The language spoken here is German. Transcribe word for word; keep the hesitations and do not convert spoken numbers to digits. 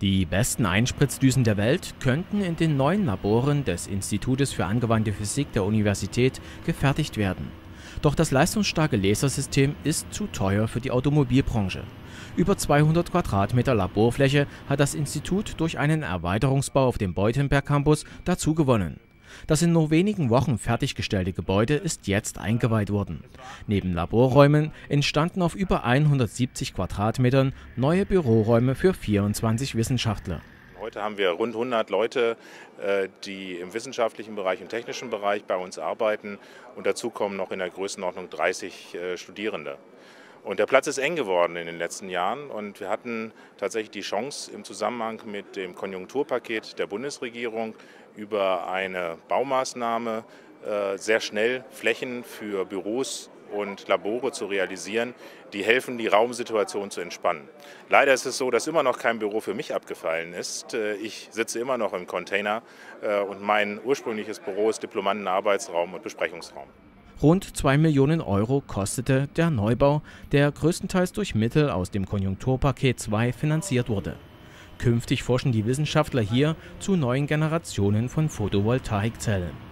Die besten Einspritzdüsen der Welt könnten in den neuen Laboren des Institutes für Angewandte Physik der Universität gefertigt werden. Doch das leistungsstarke Lasersystem ist zu teuer für die Automobilbranche. Über zweihundert Quadratmeter Laborfläche hat das Institut durch einen Erweiterungsbau auf dem Beutenberg Campus dazu gewonnen. Das in nur wenigen Wochen fertiggestellte Gebäude ist jetzt eingeweiht worden. Neben Laborräumen entstanden auf über hundertsiebzig Quadratmetern neue Büroräume für vierundzwanzig Wissenschaftler. Heute haben wir rund hundert Leute, die im wissenschaftlichen Bereich und technischen Bereich bei uns arbeiten, und dazu kommen noch in der Größenordnung dreißig Studierende. Und der Platz ist eng geworden in den letzten Jahren, und wir hatten tatsächlich die Chance, im Zusammenhang mit dem Konjunkturpaket der Bundesregierung über eine Baumaßnahme sehr schnell Flächen für Büros und Labore zu realisieren, die helfen, die Raumsituation zu entspannen. Leider ist es so, dass immer noch kein Büro für mich abgefallen ist. Ich sitze immer noch im Container, und mein ursprüngliches Büro ist Diplomandenarbeitsraum und Besprechungsraum. Rund zwei Millionen Euro kostete der Neubau, der größtenteils durch Mittel aus dem Konjunkturpaket zwei finanziert wurde. Künftig forschen die Wissenschaftler hier zu neuen Generationen von Photovoltaikzellen.